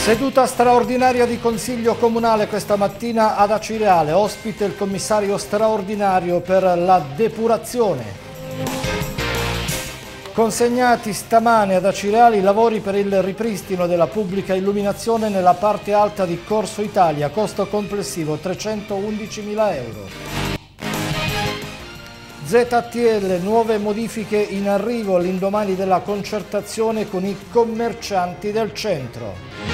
Seduta straordinaria di Consiglio Comunale questa mattina ad Acireale, ospite il commissario straordinario per la depurazione. Consegnati stamane ad Acireale i lavori per il ripristino della pubblica illuminazione nella parte alta di Corso Italia, costo complessivo 311.000 euro. ZTL, nuove modifiche in arrivo all'indomani della concertazione con i commercianti del centro.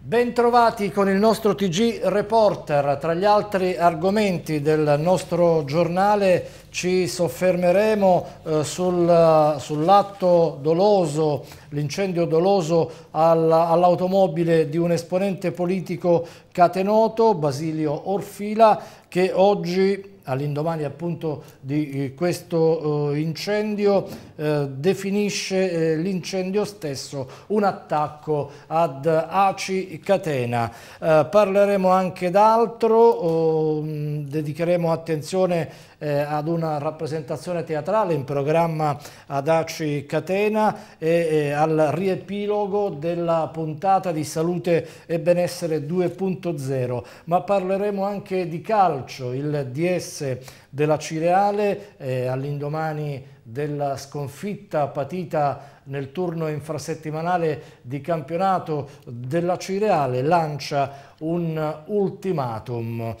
Bentrovati con il nostro TG Reporter. Tra gli altri argomenti del nostro giornale ci soffermeremo sull'atto doloso, l'incendio doloso all'automobile di un esponente politico catenoto, Basilio Orfila, che oggi, all'indomani appunto di questo incendio, definisce l'incendio stesso un attacco ad Aci Catena. Parleremo anche d'altro, dedicheremo attenzione ad una rappresentazione teatrale in programma ad Aci Catena e al riepilogo della puntata di Salute e Benessere 2.0, ma parleremo anche di calcio, il DS dell'Acireale all'indomani della sconfitta patita nel turno infrasettimanale di campionato dell'Acireale lancia un ultimatum,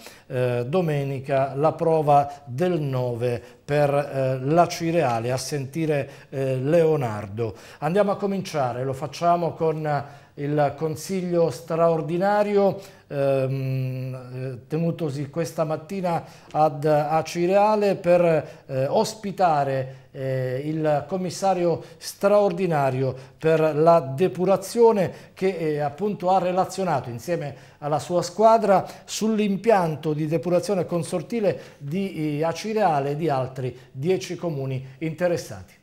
domenica la prova del 9 per l'Acireale, a sentire Leonardo. Andiamo a cominciare, lo facciamo con il Consiglio straordinario tenutosi questa mattina ad Acireale per ospitare il commissario straordinario per la depurazione, che appunto ha relazionato insieme alla sua squadra sull'impianto di depurazione consortile di Acireale e di altri 10 comuni interessati.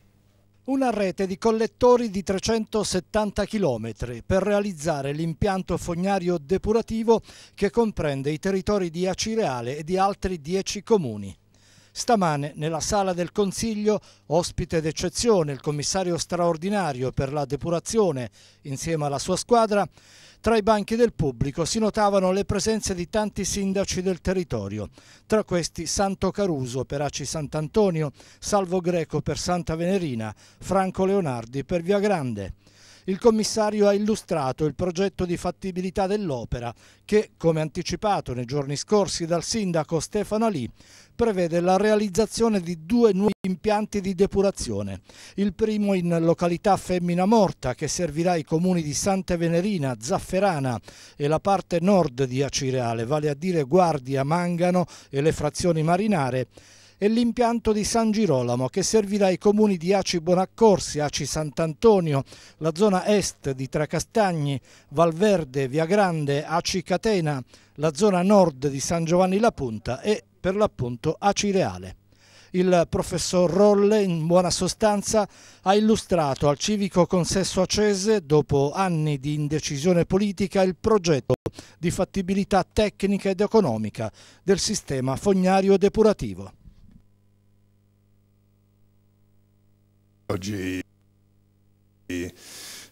Una rete di collettori di 370 km per realizzare l'impianto fognario depurativo che comprende i territori di Acireale e di altri 10 comuni. Stamane, nella sala del Consiglio, ospite d'eccezione, il commissario straordinario per la depurazione, insieme alla sua squadra, tra i banchi del pubblico si notavano le presenze di tanti sindaci del territorio, tra questi Santo Caruso per Aci San Antonio, Salvo Greco per Santa Venerina, Franco Leonardi per Via Grande. Il commissario ha illustrato il progetto di fattibilità dell'opera che, come anticipato nei giorni scorsi dal sindaco Stefano Ali, prevede la realizzazione di 2 nuovi impianti di depurazione. Il primo in località Femmina Morta, che servirà i comuni di Santa Venerina, Zafferana e la parte nord di Acireale, vale a dire Guardia, Mangano e le frazioni marinare, e l'impianto di San Girolamo che servirà i comuni di Aci Bonaccorsi, Aci Sant'Antonio, la zona est di Tracastagni, Valverde, Via Grande, Aci Catena, la zona nord di San Giovanni La Punta e per l'appunto Acireale. Il professor Rolle, in buona sostanza, ha illustrato al civico consesso acese, dopo anni di indecisione politica, il progetto di fattibilità tecnica ed economica del sistema fognario depurativo. Oggi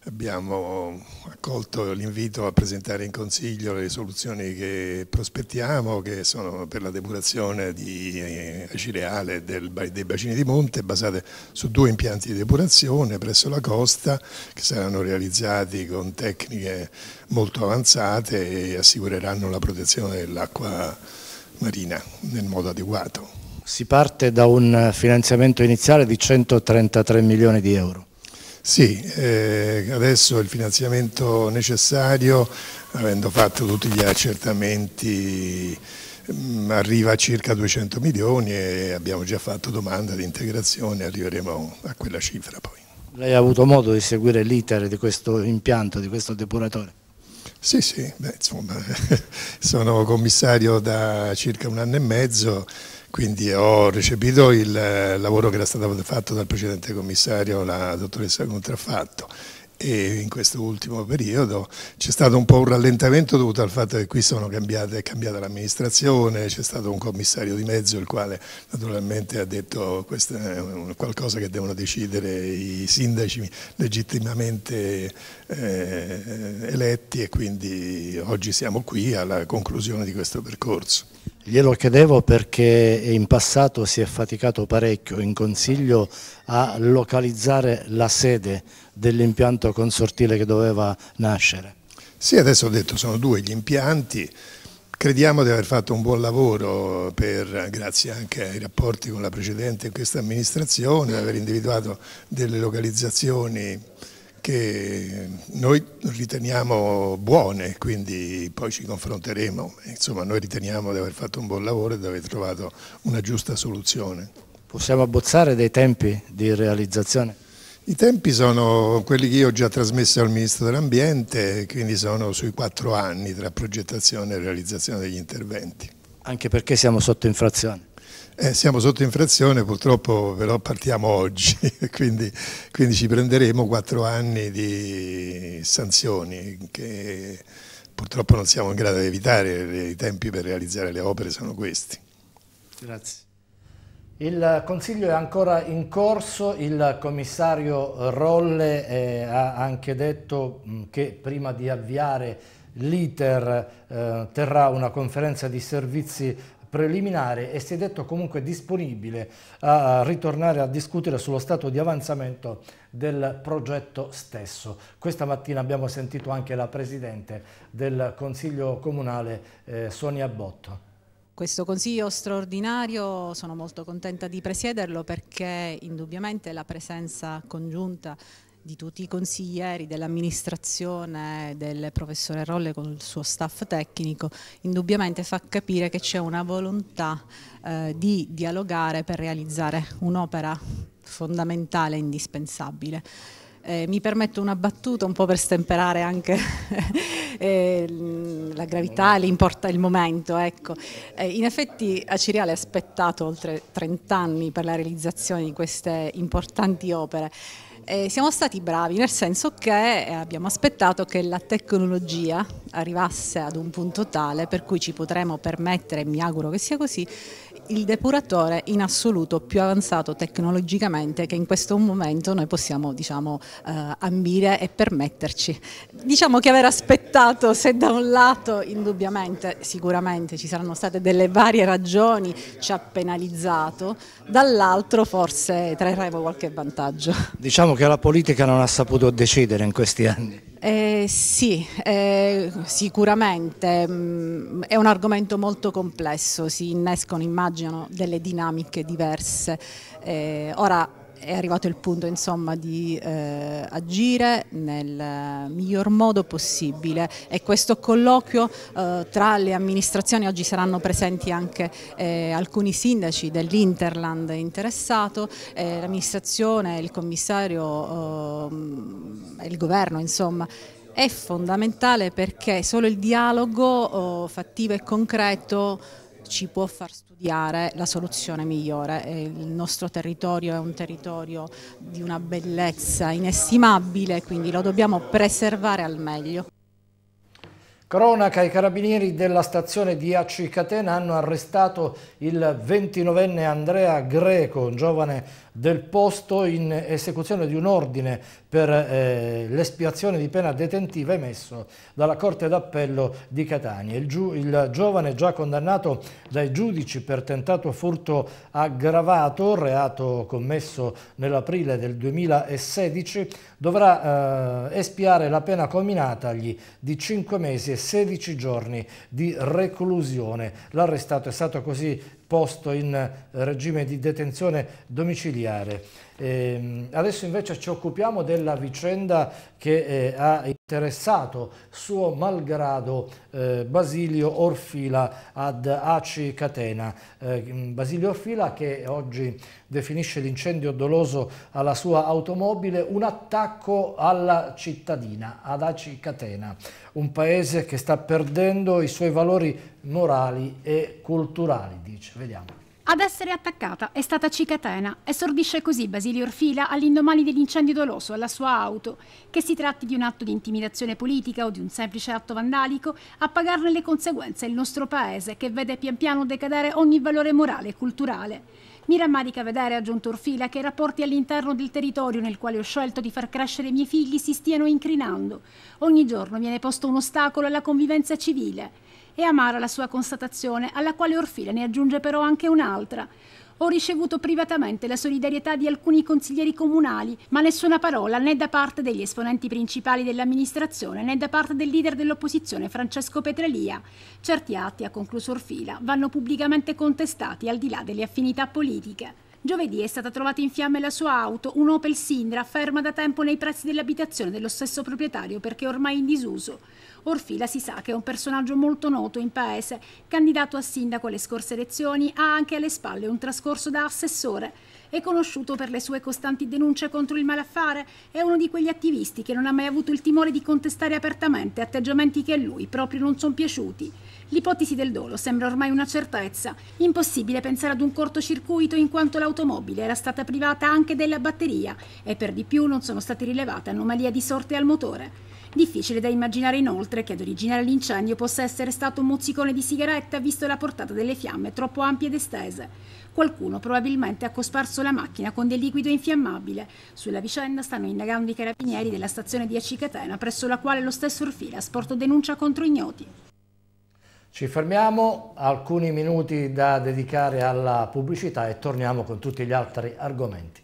abbiamo accolto l'invito a presentare in Consiglio le soluzioni che prospettiamo, che sono per la depurazione di Acireale dei bacini di monte, basate su 2 impianti di depurazione presso la costa, che saranno realizzati con tecniche molto avanzate e assicureranno la protezione dell'acqua marina nel modo adeguato. Si parte da un finanziamento iniziale di 133 milioni di euro. Sì, adesso il finanziamento necessario, avendo fatto tutti gli accertamenti, arriva a circa 200 milioni e abbiamo già fatto domanda di integrazione, arriveremo a quella cifra poi. Lei ha avuto modo di seguire l'iter di questo impianto, di questo depuratore? Sì, sì, beh, insomma, sono commissario da circa 1 anno e mezzo, quindi ho recepito il lavoro che era stato fatto dal precedente commissario, la dottoressa Contraffatto, e in questo ultimo periodo c'è stato un po' un rallentamento dovuto al fatto che qui è cambiata l'amministrazione, c'è stato un commissario di mezzo il quale naturalmente ha detto questo è qualcosa che devono decidere i sindaci legittimamente eletti, e quindi oggi siamo qui alla conclusione di questo percorso. Glielo chiedevo perché in passato si è faticato parecchio in Consiglio a localizzare la sede dell'impianto consortile che doveva nascere. Sì, adesso ho detto sono due gli impianti. Crediamo di aver fatto un buon lavoro grazie anche ai rapporti con la precedente e questa amministrazione, di aver individuato delle localizzazioni che noi riteniamo buone, quindi poi ci confronteremo. Insomma, noi riteniamo di aver fatto un buon lavoro e di aver trovato una giusta soluzione. Possiamo abbozzare dei tempi di realizzazione? I tempi sono quelli che io ho già trasmesso al Ministro dell'Ambiente, quindi sono sui 4 anni tra progettazione e realizzazione degli interventi. Anche perché siamo sotto infrazione? Siamo sotto infrazione, purtroppo, però partiamo oggi, quindi ci prenderemo 4 anni di sanzioni che purtroppo non siamo in grado di evitare, i tempi per realizzare le opere sono questi. Grazie. Il Consiglio è ancora in corso, il commissario Rolle ha anche detto che prima di avviare l'iter terrà una conferenza di servizi preliminare e si è detto comunque disponibile a ritornare a discutere sullo stato di avanzamento del progetto stesso. Questa mattina abbiamo sentito anche la Presidente del Consiglio Comunale, Sonia Botto. Questo Consiglio straordinario sono molto contenta di presiederlo perché indubbiamente la presenza congiunta di tutti i consiglieri, dell'amministrazione, del professore Rolle con il suo staff tecnico, indubbiamente fa capire che c'è una volontà di dialogare per realizzare un'opera fondamentale e indispensabile. Mi permetto una battuta un po' per stemperare anche la gravità e il momento. Ecco. In effetti Acireale ha aspettato oltre 30 anni per la realizzazione di queste importanti opere. Siamo stati bravi nel senso che abbiamo aspettato che la tecnologia arrivasse ad un punto tale per cui ci potremo permettere, mi auguro che sia così, il depuratore in assoluto più avanzato tecnologicamente che in questo momento noi possiamo ambire e permetterci. Diciamo che aver aspettato, se da un lato indubbiamente, sicuramente ci saranno state delle varie ragioni, ci ha penalizzato, dall'altro forse trarremo qualche vantaggio. Diciamo che la politica non ha saputo decidere in questi anni. Sì, sicuramente è un argomento molto complesso, si innescono, immagino, delle dinamiche diverse. Ora è arrivato il punto insomma di agire nel miglior modo possibile e questo colloquio tra le amministrazioni, oggi saranno presenti anche alcuni sindaci dell'Interland interessato, l'amministrazione, il commissario e il governo insomma. È fondamentale perché solo il dialogo fattivo e concreto ci può far studiare la soluzione migliore. Il nostro territorio è un territorio di una bellezza inestimabile, quindi lo dobbiamo preservare al meglio. Cronaca, i carabinieri della stazione di Aci Catena hanno arrestato il 29enne Andrea Greco, un giovane del posto, in esecuzione di un ordine per l'espiazione di pena detentiva emesso dalla Corte d'Appello di Catania. Il giovane, già condannato dai giudici per tentato furto aggravato, reato commesso nell'aprile del 2016, dovrà espiare la pena comminatagli di 5 mesi e 16 giorni di reclusione. L'arrestato è stato così posto in regime di detenzione domiciliare. Adesso invece ci occupiamo della vicenda che ha interessato suo malgrado Basilio Orfila ad Aci Catena. Basilio Orfila che oggi definisce l'incendio doloso alla sua automobile un attacco alla cittadina, ad Aci Catena, un paese che sta perdendo i suoi valori morali e culturali, dice. Vediamo. Ad essere attaccata è stata Aci Catena. Esordisce così Basilio Orfila all'indomani dell'incendio doloso alla sua auto. Che si tratti di un atto di intimidazione politica o di un semplice atto vandalico, a pagarne le conseguenze è il nostro paese, che vede pian piano decadere ogni valore morale e culturale. Mi rammarica vedere, ha aggiunto Orfila, che i rapporti all'interno del territorio nel quale ho scelto di far crescere i miei figli si stiano incrinando. Ogni giorno viene posto un ostacolo alla convivenza civile. È amara la sua constatazione, alla quale Orfila ne aggiunge però anche un'altra. Ho ricevuto privatamente la solidarietà di alcuni consiglieri comunali, ma nessuna parola né da parte degli esponenti principali dell'amministrazione né da parte del leader dell'opposizione Francesco Petralia. Certi atti, ha concluso Orfila, vanno pubblicamente contestati al di là delle affinità politiche. Giovedì è stata trovata in fiamme la sua auto, un Opel Sindra, ferma da tempo nei pressi dell'abitazione dello stesso proprietario perché ormai in disuso. Orfila si sa che è un personaggio molto noto in paese, candidato a sindaco alle scorse elezioni, ha anche alle spalle un trascorso da assessore. È conosciuto per le sue costanti denunce contro il malaffare, è uno di quegli attivisti che non ha mai avuto il timore di contestare apertamente atteggiamenti che a lui proprio non sono piaciuti. L'ipotesi del dolo sembra ormai una certezza. Impossibile pensare ad un cortocircuito in quanto l'automobile era stata privata anche della batteria e per di più non sono state rilevate anomalie di sorte al motore. Difficile da immaginare inoltre che ad originare l'incendio possa essere stato un mozzicone di sigaretta, visto la portata delle fiamme troppo ampie ed estese. Qualcuno probabilmente ha cosparso la macchina con del liquido infiammabile. Sulla vicenda stanno indagando i carabinieri della stazione di Aci Catena, presso la quale lo stesso Orfila ha sporto denuncia contro ignoti. Ci fermiamo, alcuni minuti da dedicare alla pubblicità e torniamo con tutti gli altri argomenti.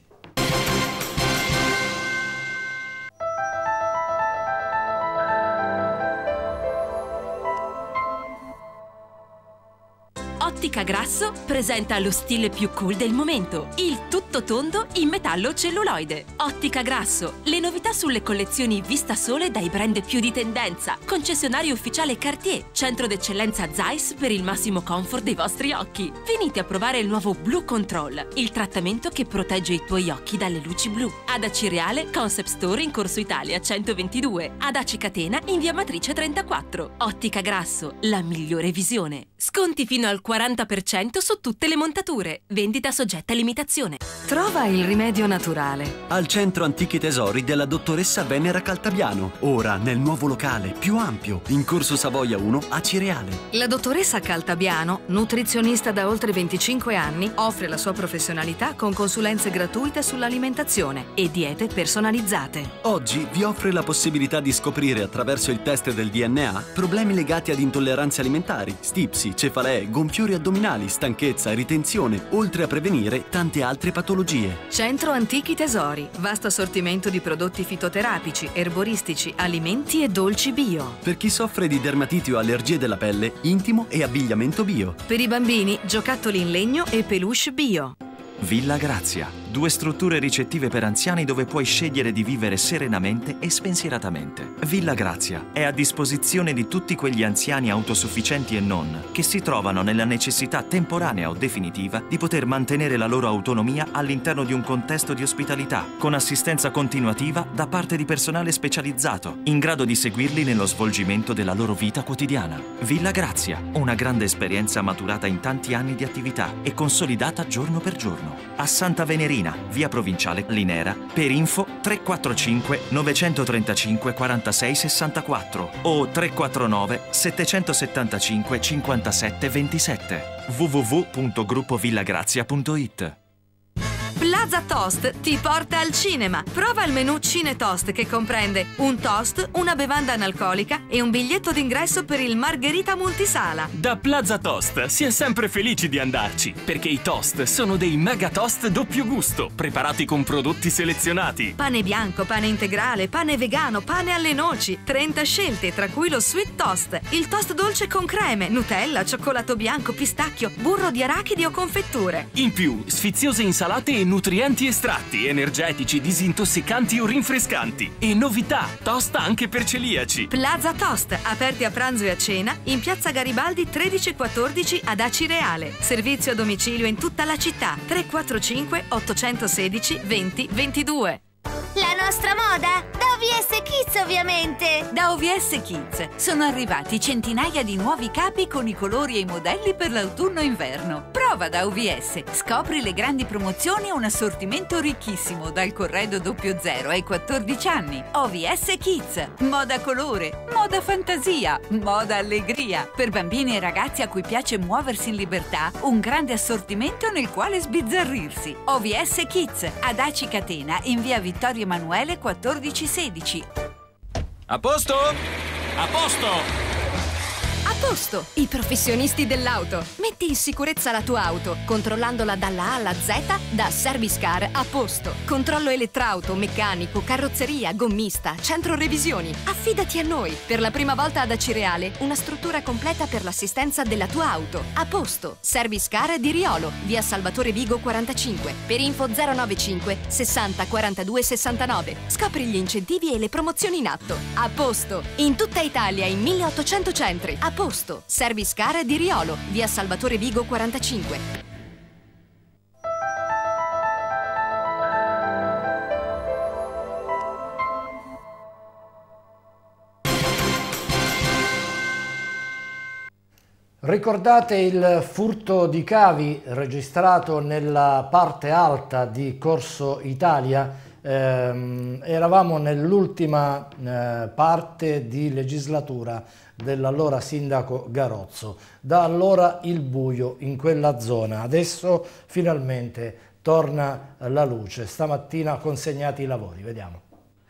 Ottica Grasso presenta lo stile più cool del momento, il tutto tondo in metallo celluloide. Ottica Grasso, le novità sulle collezioni vista sole dai brand più di tendenza. Concessionario ufficiale Cartier, centro d'eccellenza Zeiss per il massimo comfort dei vostri occhi. Venite a provare il nuovo Blue Control, il trattamento che protegge i tuoi occhi dalle luci blu. Ad Acireale, Concept Store in Corso Italia 122, ad Aci Catena in via Matrice 34. Ottica Grasso, la migliore visione. Sconti fino al 40% su tutte le montature. Vendita soggetta a limitazione. Trova il rimedio naturale al Centro Antichi Tesori della dottoressa Venera Caltabiano, ora nel nuovo locale più ampio in Corso Savoia 1 a Acireale. La dottoressa Caltabiano, nutrizionista da oltre 25 anni, offre la sua professionalità con consulenze gratuite sull'alimentazione e diete personalizzate. Oggi vi offre la possibilità di scoprire attraverso il test del DNA problemi legati ad intolleranze alimentari, stipsi, cefalee, gonfiori addominali, stanchezza, ritenzione, oltre a prevenire tante altre patologie. Centro Antichi Tesori, vasto assortimento di prodotti fitoterapici, erboristici, alimenti e dolci bio. Per chi soffre di dermatite o allergie della pelle, intimo e abbigliamento bio. Per i bambini, giocattoli in legno e peluche bio. Villa Grazia, due strutture ricettive per anziani dove puoi scegliere di vivere serenamente e spensieratamente. Villa Grazia è a disposizione di tutti quegli anziani autosufficienti e non, che si trovano nella necessità temporanea o definitiva di poter mantenere la loro autonomia all'interno di un contesto di ospitalità, con assistenza continuativa da parte di personale specializzato, in grado di seguirli nello svolgimento della loro vita quotidiana. Villa Grazia, una grande esperienza maturata in tanti anni di attività e consolidata giorno per giorno. A Santa Venerina, via Provinciale Linera, per info 345 935 46 64 o 349 775 57 27 www.gruppovillagrazia.it. Plaza Toast ti porta al cinema. Prova il menù Cine Toast che comprende un toast, una bevanda analcolica e un biglietto d'ingresso per il Margherita Multisala. Da Plaza Toast si è sempre felici di andarci, perché i toast sono dei mega toast doppio gusto, preparati con prodotti selezionati. Pane bianco, pane integrale, pane vegano, pane alle noci. 30 scelte, tra cui lo sweet toast, il toast dolce con creme, Nutella, cioccolato bianco, pistacchio, burro di arachidi o confetture. In più, sfiziose insalate e nutrienti estratti, energetici, disintossicanti o rinfrescanti. E novità, toast anche per celiaci. Plaza Toast, aperti a pranzo e a cena in piazza Garibaldi 13-14 ad Acireale. Servizio a domicilio in tutta la città. 345 816 20 22. La nostra nostra moda? Da OVS Kids, ovviamente! Da OVS Kids sono arrivati centinaia di nuovi capi con i colori e i modelli per l'autunno-inverno. Prova da OVS, scopri le grandi promozioni e un assortimento ricchissimo dal corredo 00 ai 14 anni. OVS Kids, moda colore, moda fantasia, moda allegria. Per bambini e ragazzi a cui piace muoversi in libertà, un grande assortimento nel quale sbizzarrirsi. OVS Kids, ad Aci Catena, in via Vittorio Emanuele 1416. A posto? A posto! A posto! I professionisti dell'auto. Metti in sicurezza la tua auto, controllandola dalla A alla Z da Service Car A Posto. Controllo elettrauto, meccanico, carrozzeria, gommista, centro revisioni. Affidati a noi. Per la prima volta ad Acireale, una struttura completa per l'assistenza della tua auto. A Posto. Service Car di Riolo, via Salvatore Vigo 45. Per info 095 60 42 69. Scopri gli incentivi e le promozioni in atto. A Posto. In tutta Italia, in 1800 centri. A Posto. Service Car di Riolo, via Salvatore Vigo 45. Ricordate il furto di cavi registrato nella parte alta di Corso Italia? Eravamo nell'ultima parte di legislatura dell'allora sindaco Garozzo. Da allora il buio in quella zona. Adesso finalmente torna la luce. Stamattina consegnati i lavori. Vediamo.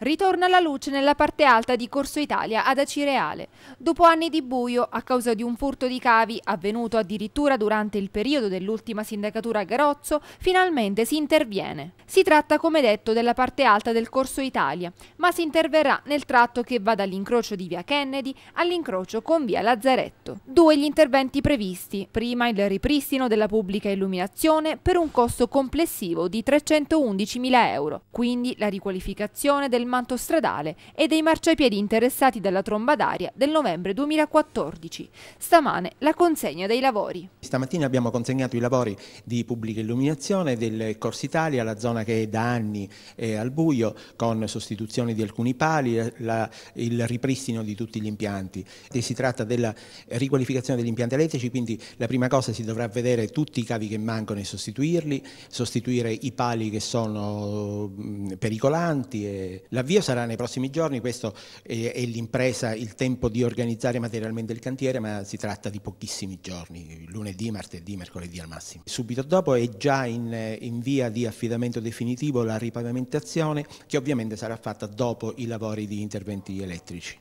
Ritorna la luce nella parte alta di Corso Italia ad Acireale. Dopo anni di buio, a causa di un furto di cavi avvenuto addirittura durante il periodo dell'ultima sindacatura a Garozzo, finalmente si interviene. Si tratta, come detto, della parte alta del Corso Italia, ma si interverrà nel tratto che va dall'incrocio di via Kennedy all'incrocio con via Lazzaretto. Due gli interventi previsti. Prima il ripristino della pubblica illuminazione per un costo complessivo di 311.000 euro, quindi la riqualificazione del manto stradale e dei marciapiedi interessati dalla tromba d'aria del novembre 2014. Stamane la consegna dei lavori. Stamattina abbiamo consegnato i lavori di pubblica illuminazione del Corso Italia, la zona che da anni è al buio, con sostituzione di alcuni pali, il ripristino di tutti gli impianti. E si tratta della riqualificazione degli impianti elettrici, quindi la prima cosa si dovrà vedere tutti i cavi che mancano e sostituirli, sostituire i pali che sono pericolanti. L'avvio sarà nei prossimi giorni, questo è l'impresa, il tempo di organizzare materialmente il cantiere, ma si tratta di pochissimi giorni, lunedì, martedì, mercoledì al massimo. Subito dopo è già in via di affidamento definitivo la ripavimentazione, che ovviamente sarà fatta dopo i lavori di interventi elettrici.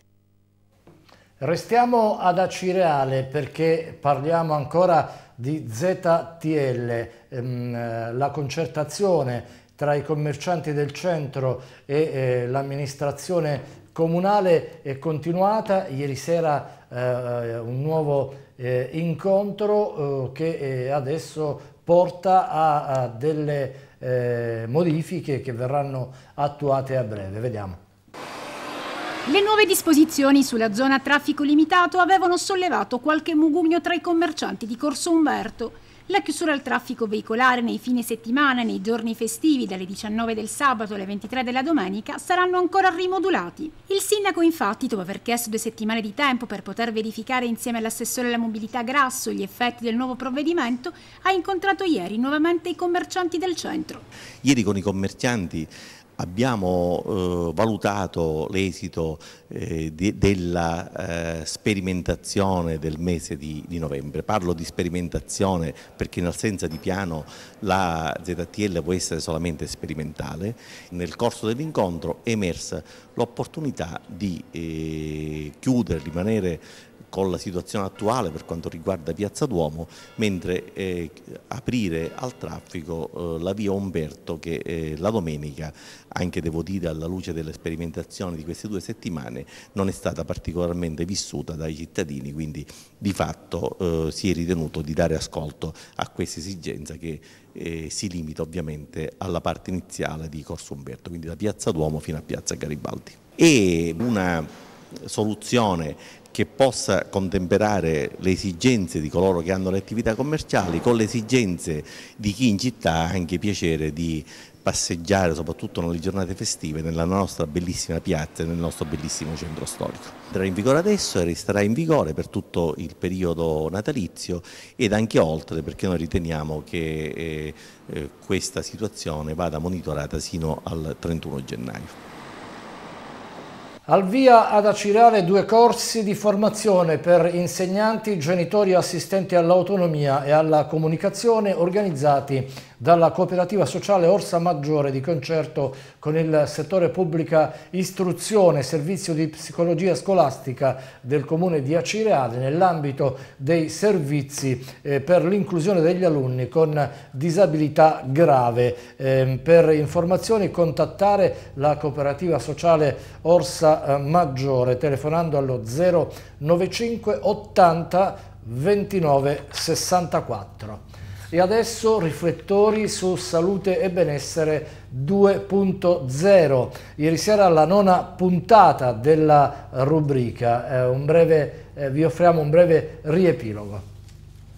Restiamo ad Acireale perché parliamo ancora di ZTL, la concertazione tra i commercianti del centro e l'amministrazione comunale è continuata. Ieri sera un nuovo incontro che adesso porta a delle modifiche che verranno attuate a breve. Vediamo. Le nuove disposizioni sulla zona traffico limitato avevano sollevato qualche mugugno tra i commercianti di Corso Umberto. La chiusura al traffico veicolare nei fine settimana e nei giorni festivi dalle 19 del sabato alle 23 della domenica saranno ancora rimodulati. Il sindaco infatti, dopo aver chiesto 2 settimane di tempo per poter verificare insieme all'assessore alla mobilità Grasso gli effetti del nuovo provvedimento, ha incontrato ieri nuovamente i commercianti del centro. Ieri con i commercianti abbiamo valutato l'esito della sperimentazione del mese di novembre. Parlo di sperimentazione perché in assenza di piano la ZTL può essere solamente sperimentale. Nel corso dell'incontro è emersa l'opportunità di rimanere con la situazione attuale per quanto riguarda Piazza Duomo, mentre aprire al traffico la via Umberto che la domenica, anche devo dire alla luce delle sperimentazioni di queste 2 settimane, non è stata particolarmente vissuta dai cittadini, quindi di fatto si è ritenuto di dare ascolto a questa esigenza che si limita ovviamente alla parte iniziale di Corso Umberto, quindi da Piazza Duomo fino a Piazza Garibaldi. E una soluzione che possa contemperare le esigenze di coloro che hanno le attività commerciali con le esigenze di chi in città ha anche piacere di passeggiare soprattutto nelle giornate festive nella nostra bellissima piazza e nel nostro bellissimo centro storico. Entrerà in vigore adesso e resterà in vigore per tutto il periodo natalizio ed anche oltre, perché noi riteniamo che questa situazione vada monitorata sino al 31 gennaio. Al via ad Acireale 2 corsi di formazione per insegnanti, genitori e assistenti all'autonomia e alla comunicazione organizzati dalla cooperativa sociale Orsa Maggiore di concerto con il settore pubblica istruzione e servizio di psicologia scolastica del comune di Acireale nell'ambito dei servizi per l'inclusione degli alunni con disabilità grave. Per informazioni contattare la cooperativa sociale Orsa Maggiore telefonando allo 095 80 29 64. E adesso riflettori su salute e benessere 2.0. Ieri sera la nona puntata della rubrica, vi offriamo un breve riepilogo.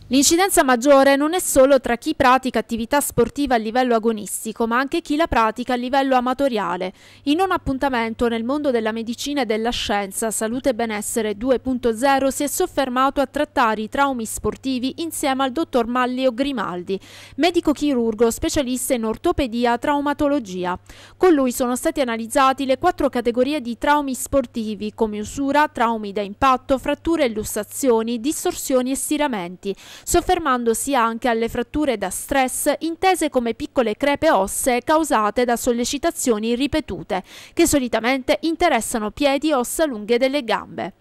L'incidenza maggiore non è solo tra chi pratica attività sportiva a livello agonistico, ma anche chi la pratica a livello amatoriale. In un appuntamento nel mondo della medicina e della scienza, Salute e Benessere 2.0 si è soffermato a trattare i traumi sportivi insieme al dottor Maglio Grimaldi, medico chirurgo specialista in ortopedia e traumatologia. Con lui sono stati analizzati le 4 categorie di traumi sportivi, come usura, traumi da impatto, fratture e lussazioni, distorsioni e stiramenti, soffermandosi anche alle fratture da stress intese come piccole crepe ossee causate da sollecitazioni ripetute che solitamente interessano piedi e ossa lunghe delle gambe.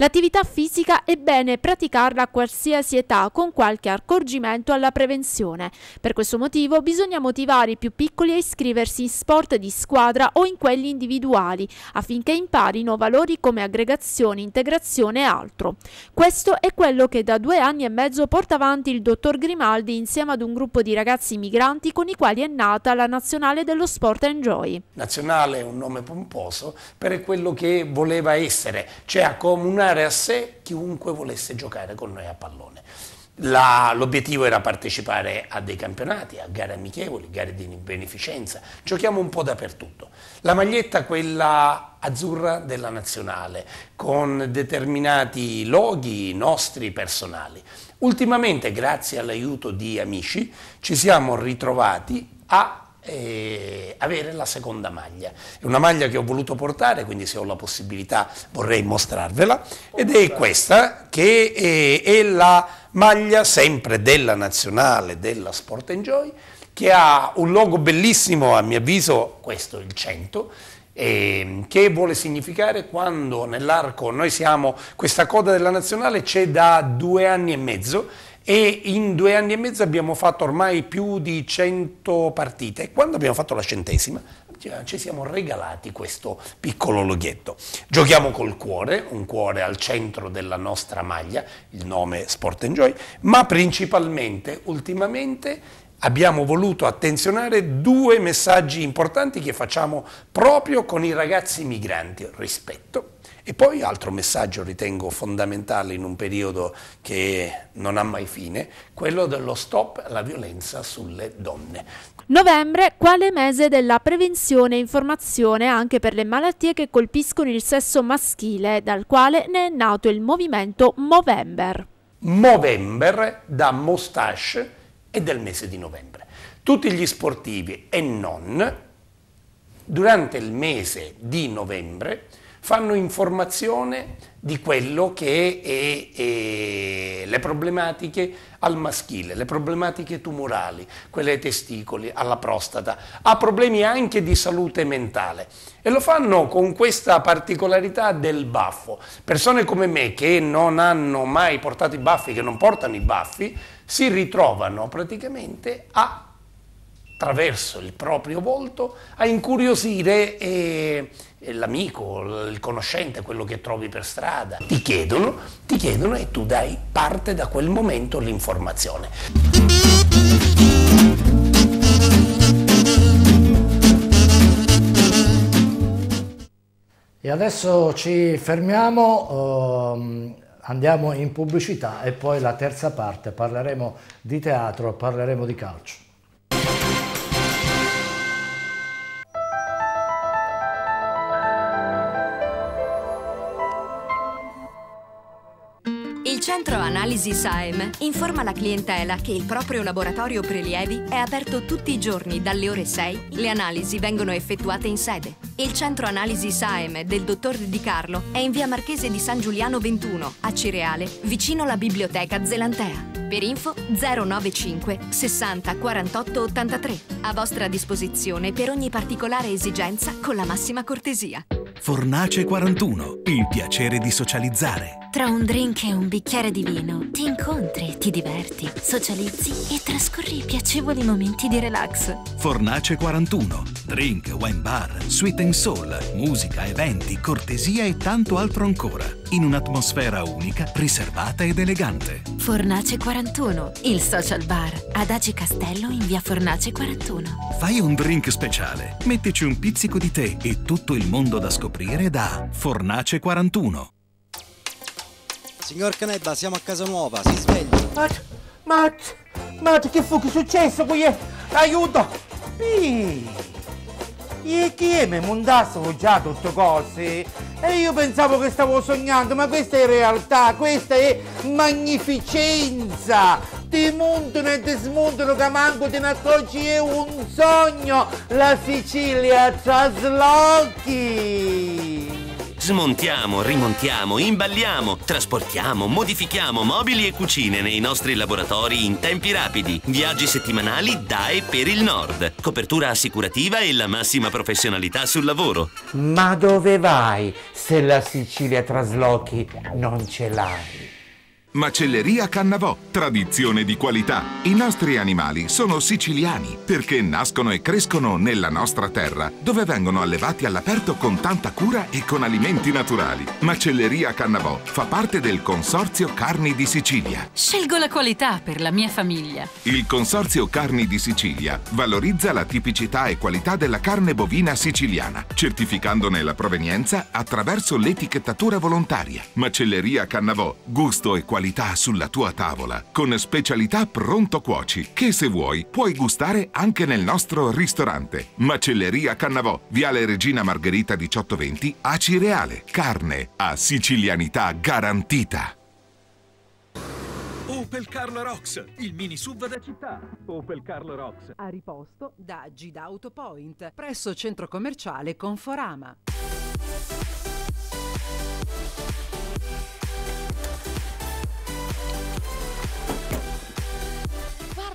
L'attività fisica è bene praticarla a qualsiasi età con qualche accorgimento alla prevenzione. Per questo motivo bisogna motivare i più piccoli a iscriversi in sport di squadra o in quelli individuali affinché imparino valori come aggregazione, integrazione e altro. Questo è quello che da 2 anni e mezzo porta avanti il dottor Grimaldi insieme ad un gruppo di ragazzi migranti con i quali è nata la Nazionale dello Sport Enjoy. Nazionale è un nome pomposo per quello che voleva essere, cioè accomunare a sé chiunque volesse giocare con noi a pallone. L'obiettivo era partecipare a dei campionati, a gare amichevoli, gare di beneficenza. Giochiamo un po' dappertutto. La maglietta, quella azzurra della nazionale, con determinati loghi nostri personali. Ultimamente, grazie all'aiuto di amici, ci siamo ritrovati a avere la seconda maglia. È una maglia che ho voluto portare, quindi se ho la possibilità vorrei mostrarvela, ed è questa che è la maglia sempre della nazionale della Sport Enjoy, che ha un logo bellissimo, a mio avviso questo è il 100, che vuole significare quando nell'arco noi siamo, questa coda della nazionale c'è da 2 anni e mezzo e in 2 anni e mezzo abbiamo fatto ormai più di 100 partite e quando abbiamo fatto la 100ª ci siamo regalati questo piccolo loghetto. Giochiamo col cuore, un cuore al centro della nostra maglia, il nome Sport Enjoy, ma principalmente ultimamente abbiamo voluto attenzionare 2 messaggi importanti che facciamo proprio con i ragazzi migranti, rispetto. E poi altro messaggio ritengo fondamentale in un periodo che non ha mai fine, quello dello stop alla violenza sulle donne. Novembre, quale mese della prevenzione e informazione anche per le malattie che colpiscono il sesso maschile, dal quale ne è nato il movimento Movember. Movember da moustache e del mese di novembre. Tutti gli sportivi e non, durante il mese di novembre, fanno informazione di quello che è le problematiche al maschile, le problematiche tumorali, quelle ai testicoli, alla prostata, a problemi anche di salute mentale. E lo fanno con questa particolarità del baffo. Persone come me che non hanno mai portato i baffi, che non portano i baffi, si ritrovano praticamente a, attraverso il proprio volto, a incuriosire l'amico, il conoscente, quello che trovi per strada. Ti chiedono e tu dai parte da quel momento l'informazione. E adesso ci fermiamo, andiamo in pubblicità e poi la terza parte parleremo di teatro, parleremo di calcio. Il centro analisi SAEM informa la clientela che il proprio laboratorio prelievi è aperto tutti i giorni dalle ore 6. Le analisi vengono effettuate in sede. Il centro analisi SAEM del dottor Di Carlo è in via Marchese di San Giuliano 21, a Acireale, vicino alla biblioteca Zelantea. Per info 095 60 48 83. A vostra disposizione per ogni particolare esigenza con la massima cortesia. Fornace 41, il piacere di socializzare. Tra un drink e un bicchiere di vino ti incontri, ti diverti, socializzi e trascorri piacevoli momenti di relax. Fornace 41, drink, wine bar, sweet and soul, musica, eventi, cortesia e tanto altro ancora, in un'atmosfera unica, riservata ed elegante. Fornace 41, il social bar, ad Aci Castello in via Fornace 41. Fai un drink speciale, mettici un pizzico di tè e tutto il mondo da scoprire da Fornace 41. Signor Canedda, siamo a casa nuova, si sveglia. Ma che fu? Che è successo? Aiuto! E che mi mondassero già tutte cose? E io pensavo che stavo sognando, ma questa è realtà, questa è magnificenza! Ti montano e ti smontano che manco te ne accorgi, è un sogno! La Sicilia traslocchi! Smontiamo, rimontiamo, imballiamo, trasportiamo, modifichiamo mobili e cucine nei nostri laboratori in tempi rapidi. Viaggi settimanali da e per il nord. Copertura assicurativa e la massima professionalità sul lavoro. Ma dove vai se la Sicilia traslochi non ce l'hai? Macelleria Cannavò, tradizione di qualità. I nostri animali sono siciliani perché nascono e crescono nella nostra terra, dove vengono allevati all'aperto con tanta cura e con alimenti naturali. Macelleria Cannavò fa parte del Consorzio Carni di Sicilia. Scelgo la qualità per la mia famiglia. Il Consorzio Carni di Sicilia valorizza la tipicità e qualità della carne bovina siciliana, certificandone la provenienza attraverso l'etichettatura volontaria. Macelleria Cannavò, gusto e qualità. Qualità sulla tua tavola, con specialità pronto cuoci, che se vuoi puoi gustare anche nel nostro ristorante. Macelleria Cannavò, Viale Regina Margherita 1820, Acireale. Carne a sicilianità garantita. Opel Carlo Rox, il mini SUV da città. Opel Carlo Rox. A riposto da Gidauto Point, presso centro commerciale Conforama.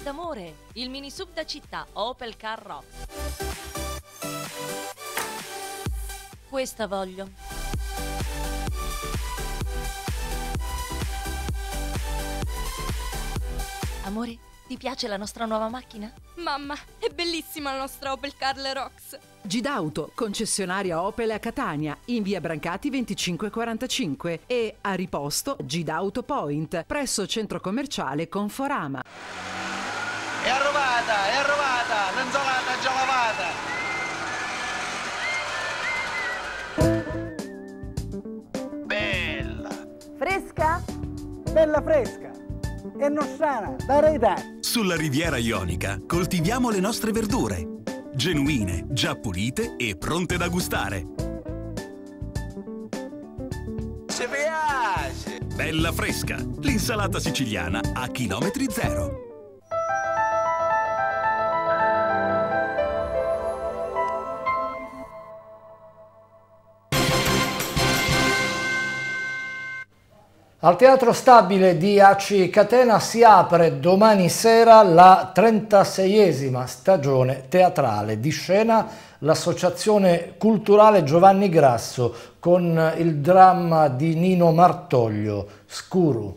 D'amore, il mini SUV da città Opel Car Rock. Questa voglio. Amore, ti piace la nostra nuova macchina? Mamma, è bellissima la nostra Opel Carle Rocks. Gidauto, concessionaria Opel a Catania, in via Brancati 2545 e a riposto Gidauto Point, presso centro commerciale Conforama. È arrivata, l'insalata già lavata. Bella. Fresca? Bella fresca. E nostrana, da Reità. Sulla Riviera Ionica coltiviamo le nostre verdure. Genuine, già pulite e pronte da gustare. Ci piace. Bella fresca, l'insalata siciliana a chilometri zero. Al Teatro Stabile di Aci Catena si apre domani sera la 36esima stagione teatrale. Di scena l'Associazione Culturale Giovanni Grasso con il dramma di Nino Martoglio, Scuru.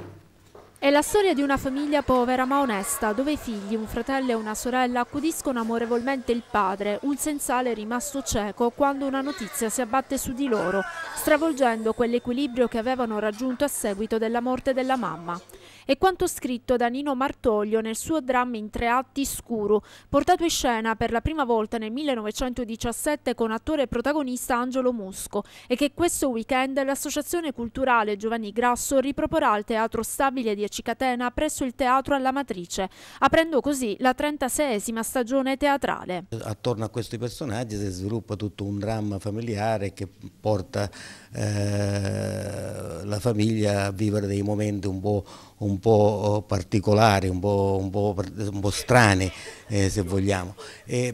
È la storia di una famiglia povera ma onesta, dove i figli, un fratello e una sorella, accudiscono amorevolmente il padre, un sensale rimasto cieco, quando una notizia si abbatte su di loro, stravolgendo quell'equilibrio che avevano raggiunto a seguito della morte della mamma. È quanto scritto da Nino Martoglio nel suo dramma in 3 atti Scuru, portato in scena per la prima volta nel 1917 con attore e protagonista Angelo Musco, e che questo weekend l'Associazione Culturale Giovanni Grasso riproporrà al Teatro Stabile di Aci Catena presso il Teatro alla Matrice, aprendo così la 36esima stagione teatrale. Attorno a questi personaggi si sviluppa tutto un dramma familiare che porta la la famiglia a vivere dei momenti un po' particolari, un po' strani, se vogliamo. E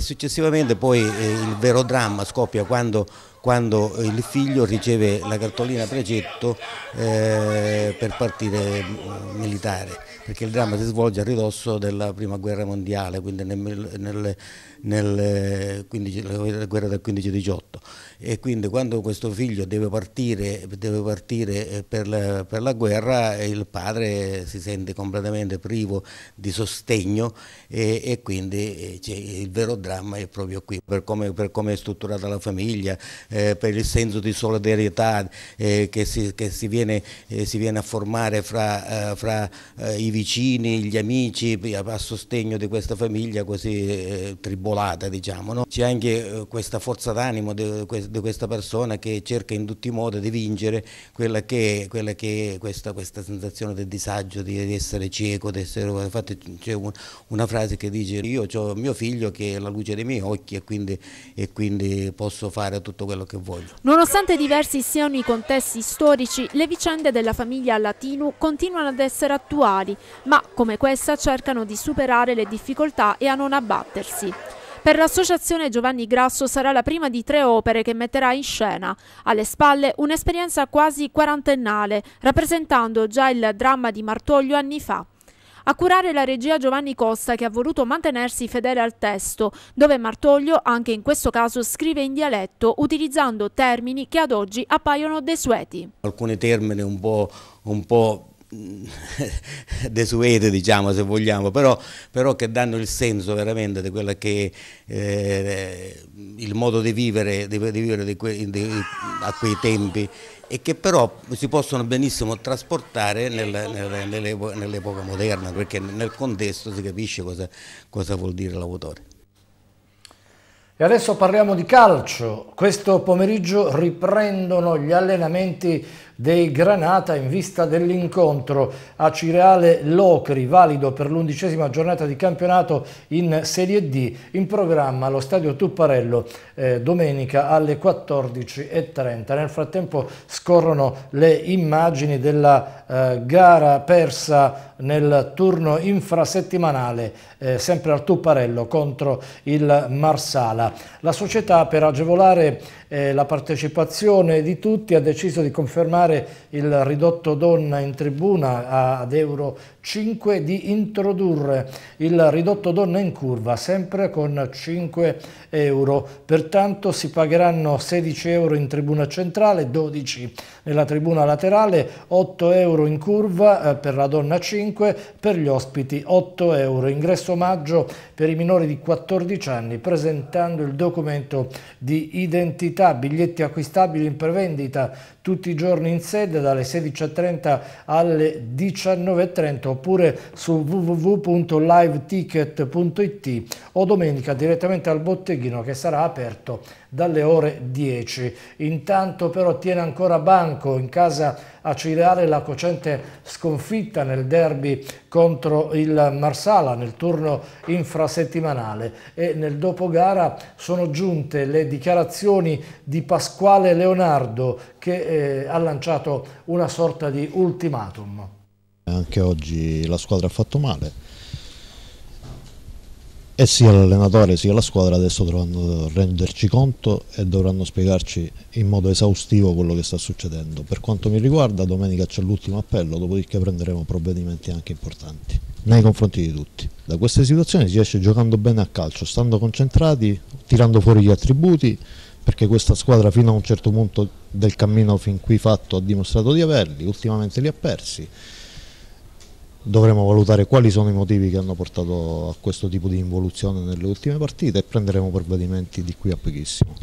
successivamente poi il vero dramma scoppia quando il figlio riceve la cartolina precetto per partire militare, perché il dramma si svolge a ridosso della prima guerra mondiale, quindi nella guerra del 15-18, e quindi quando questo figlio deve partire per la guerra, il padre si sente completamente privo di sostegno e quindi il vero dramma è proprio qui, per come è strutturata la famiglia, per il senso di solidarietà che si viene a formare fra i vicini, gli amici, a sostegno di questa famiglia così tribolata, diciamo, no? C'è anche questa forza d'animo di questa persona che cerca in tutti i modi di vincere quella che è questa sensazione del disagio, di essere cieco, di essere... Infatti c'è una frase che dice: io ho mio figlio che è la luce dei miei occhi e quindi posso fare tutto quello che voglio. Nonostante diversi siano i contesti storici, le vicende della famiglia Latinu continuano ad essere attuali, ma come questa cercano di superare le difficoltà e a non abbattersi. Per l'associazione Giovanni Grasso sarà la prima di 3 opere che metterà in scena. Alle spalle un'esperienza quasi quarantennale, rappresentando già il dramma di Martoglio anni fa. A curare la regia Giovanni Costa, che ha voluto mantenersi fedele al testo, dove Martoglio anche in questo caso scrive in dialetto utilizzando termini che ad oggi appaiono desueti. Alcuni termini un po' desuete, diciamo, se vogliamo, però che danno il senso veramente di quella che il modo di vivere a quei tempi, e che però si possono benissimo trasportare nell'epoca moderna, perché nel contesto si capisce cosa vuol dire l'autore. E adesso parliamo di calcio. Questo pomeriggio riprendono gli allenamenti dei Granata in vista dell'incontro Acireale-Locri, valido per l'11ª giornata di campionato in Serie D, in programma allo stadio Tupparello domenica alle 14:30. Nel frattempo scorrono le immagini della gara persa nel turno infrasettimanale, sempre al Tupparello contro il Marsala. La società, per agevolare la partecipazione di tutti, ha deciso di confermare il ridotto donna in tribuna ad €5, di introdurre il ridotto donna in curva sempre con €5, pertanto si pagheranno €16 in tribuna centrale, €12 nella tribuna laterale, €8 in curva per la donna 5, per gli ospiti €8, ingresso omaggio per i minori di 14 anni presentando il documento di identità, biglietti acquistabili in prevendita tutti i giorni in sede dalle 16:30 alle 19:30 oppure su www.liveticket.it o domenica direttamente al botteghino che sarà aperto dalle ore 10. Intanto però tiene ancora banco in casa Acireale la cocente sconfitta nel derby contro il Marsala nel turno infrasettimanale, e nel dopogara sono giunte le dichiarazioni di Pasquale Leonardo che ha lanciato una sorta di ultimatum. Anche oggi la squadra ha fatto male e sia l'allenatore sia la squadra adesso dovranno renderci conto e dovranno spiegarci in modo esaustivo quello che sta succedendo. Per quanto mi riguarda, domenica c'è l'ultimo appello, dopodiché prenderemo provvedimenti anche importanti nei confronti di tutti. Da queste situazioni si esce giocando bene a calcio, stando concentrati, tirando fuori gli attributi, perché questa squadra fino a un certo punto del cammino fin qui fatto ha dimostrato di averli, ultimamente li ha persi. Dovremo valutare quali sono i motivi che hanno portato a questo tipo di involuzione nelle ultime partite e prenderemo provvedimenti di qui a pochissimo.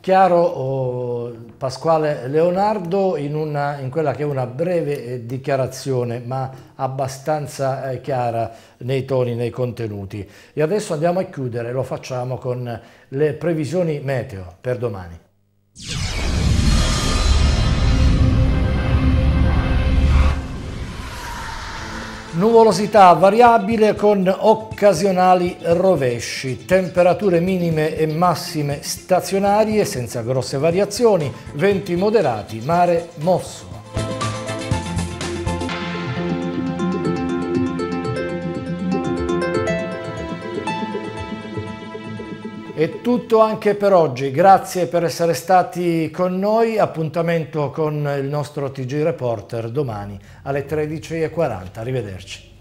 Chiaro, Pasquale Leonardo in quella che è una breve dichiarazione, ma abbastanza chiara nei toni, nei contenuti. E adesso andiamo a chiudere, lo facciamo con le previsioni meteo per domani. Nuvolosità variabile con occasionali rovesci, temperature minime e massime stazionarie senza grosse variazioni, venti moderati, mare mosso. È tutto anche per oggi, grazie per essere stati con noi, appuntamento con il nostro TG Reporter domani alle 13:40, arrivederci.